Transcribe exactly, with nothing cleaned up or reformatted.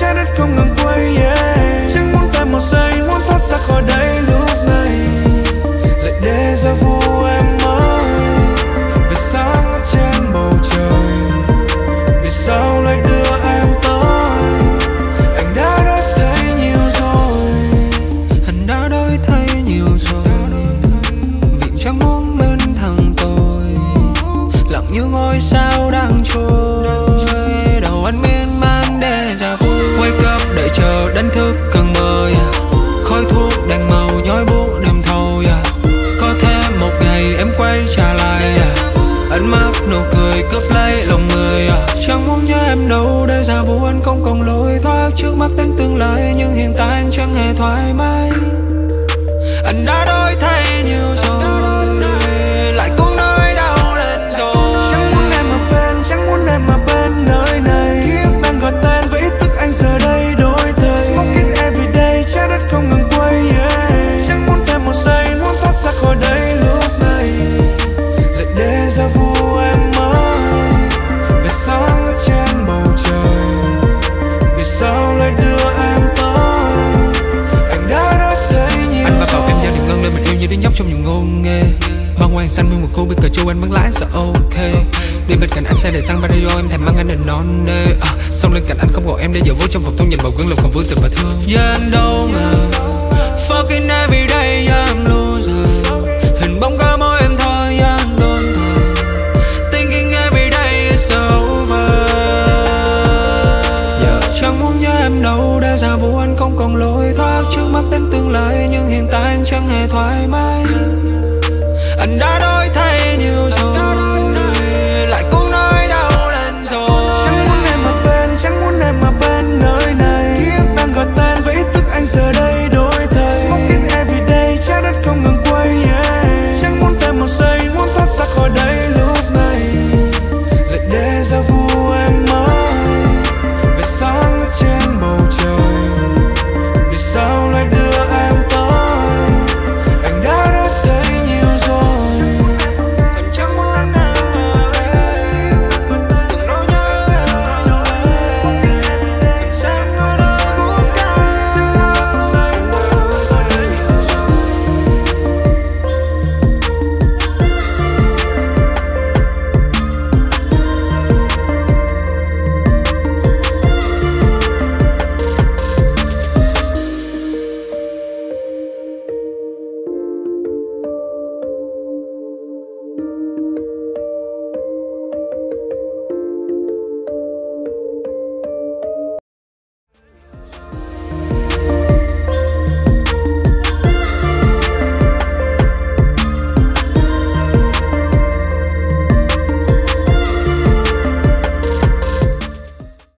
trái đất không ngừng quay, yeah. Chẳng muốn thêm một giây, muốn thoát ra khỏi đây lúc này. Lại déjà vu em ơi, về sáng ở trên bầu trời. Vì sao lại đưa em tới? Anh đã đổi thay nhiều rồi, anh đã đổi thay nhiều rồi. Vì chẳng muốn bên thằng tôi, lặng như ngôi sao đang trôi. Đầu anh miên man déjà vu, wake up để chờ đánh thức cơn mơ. Khói thuốc đèn màu nhói buốt đêm thâu. Có thêm một ngày em quay trở lại, ánh mắt nụ cười cướp lấy lòng người. Chẳng muốn nhớ em đâu, déjà vu anh không còn lối thoát. Trước mắt đến tương lai nhưng hiện tại anh chẳng hề thoải mái. Anh đã đổi thay nhiều rồi, lại cũng nơi đau lên rồi. Chẳng muốn em ở bên, chẳng muốn em ở bên nơi này. Khi em đang gọi tên với ý thức anh giờ đây đổi thay. Smoking everyday, trái đất không ngừng quay, yeah. Chẳng muốn thêm một giây, muốn thoát ra khỏi đây lúc này. Lại déjà vu em ơi, về sáng ở trên bầu trời. Vì sao lại đưa em tới? Anh đã nói thấy nhiều. Anh và bảo em gia đình ngân lên mình yêu như đứa nhóc trong nhiều ngôn nghề. Bao ngoài xanh mưa một cô biết cờ châu anh bắn lái sợ ok. Đi bên cạnh anh xe để sang radio em thèm mang anh đến non nê. À, xong lên cạnh anh không gọi em để giờ vô trong vòng thông nhìn bầu gương lục còn vui từ và thương. Yeah, anh đâu ngờ fucking everyday, yeah, I'm loser. Hình bóng có mỗi em thôi, yeah, I'm loner. Thinking everyday is over, yeah. Chẳng muốn nhớ em đâu, déjà vu anh không còn lối thoát. Trước mắt đến tương lai nhưng hiện tại anh chẳng hề thoải mái. Anh đã đổi thay nhiều rồi, lại cũng nói đau lên rồi. Chẳng muốn em ở bên, chẳng muốn em ở bên.